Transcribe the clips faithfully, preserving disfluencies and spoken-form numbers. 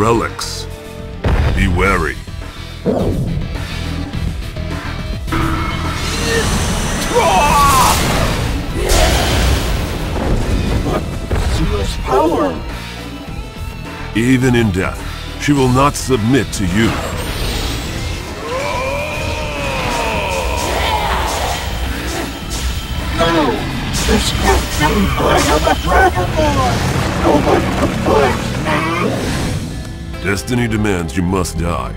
relics. Be wary. Seal's power! Even in death, she will not submit to you. No! This can't be! I am a Dragon Ball! No one can fight me! Destiny demands you must die.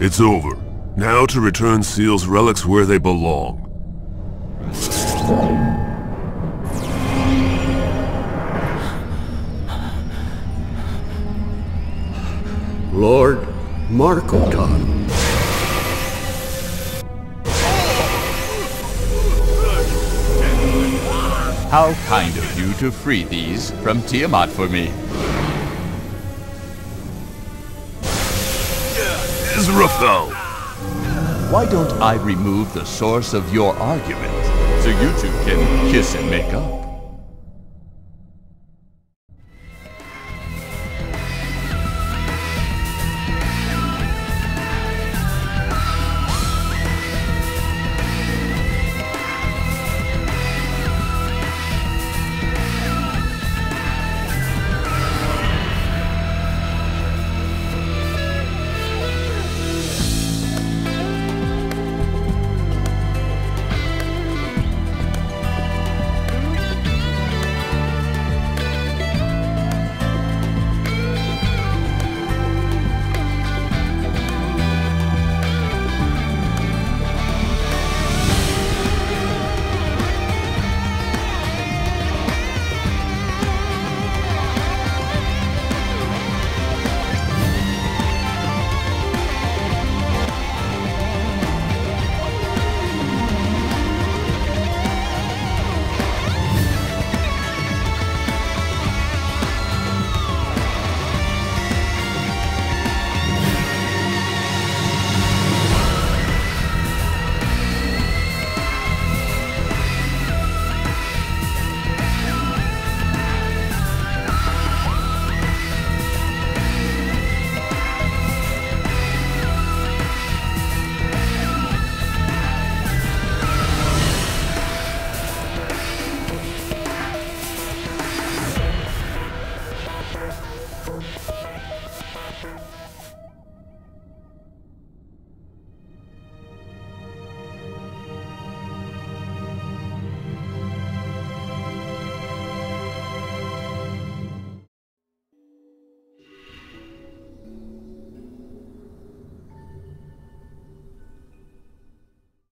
It's over. Now to return Seal's relics where they belong. Lord Markotan. How kind of you to free these from Tiamat for me. Zruffel! Why don't I remove the source of your argument so you two can kiss and make up?